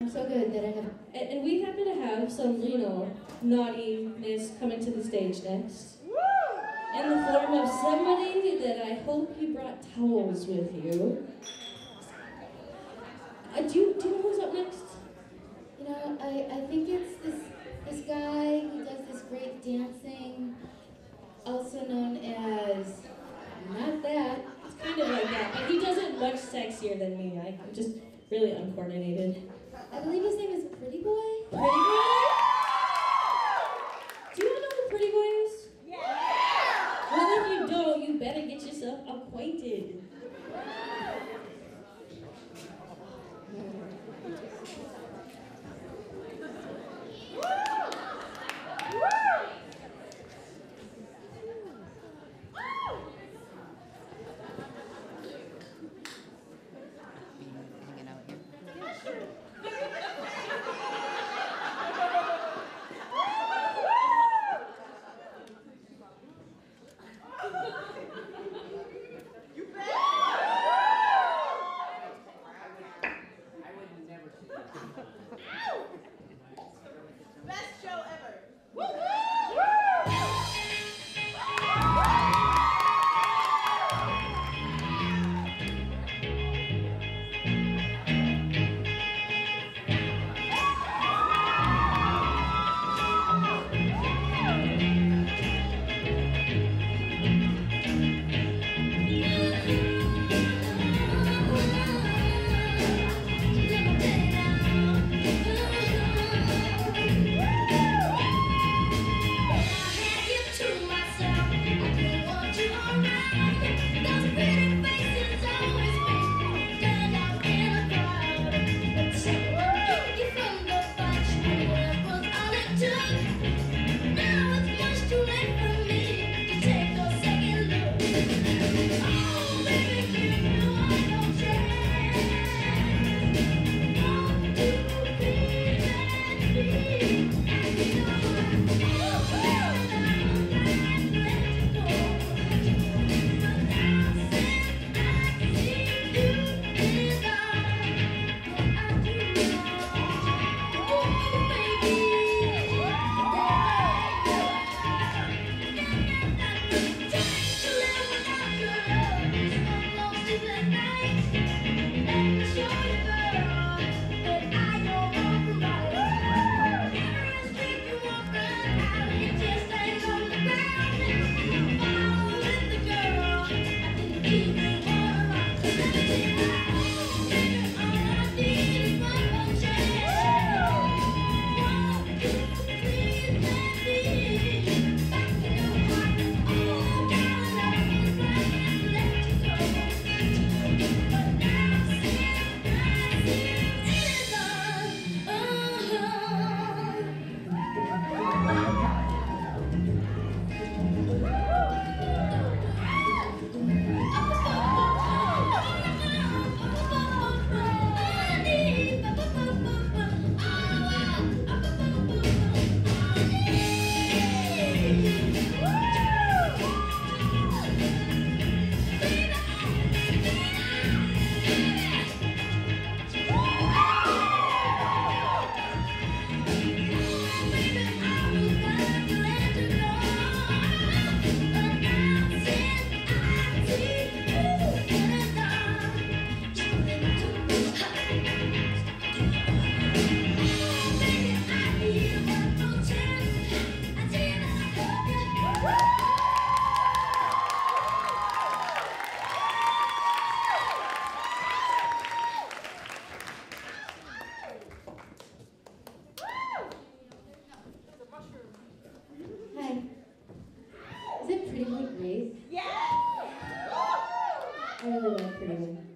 I'm so good that I have... And we happen to have some, you know, naughtiness coming to the stage next. Woo! In the form of somebody that I hope you brought towels with you. Do you know who's up next? You know, I think it's this guy who does this great dancing, also known as... Not that. It's kind of like that. But he does it much sexier than me. I'm just really uncoordinated. I believe his name is Pretty Boy. Pretty Boy? Do you all know who Pretty Boy is? Yeah! Well, if you don't, you better get yourself acquainted. Is it Pretty BoiKing? Yeah! I really love Pretty BoiKing.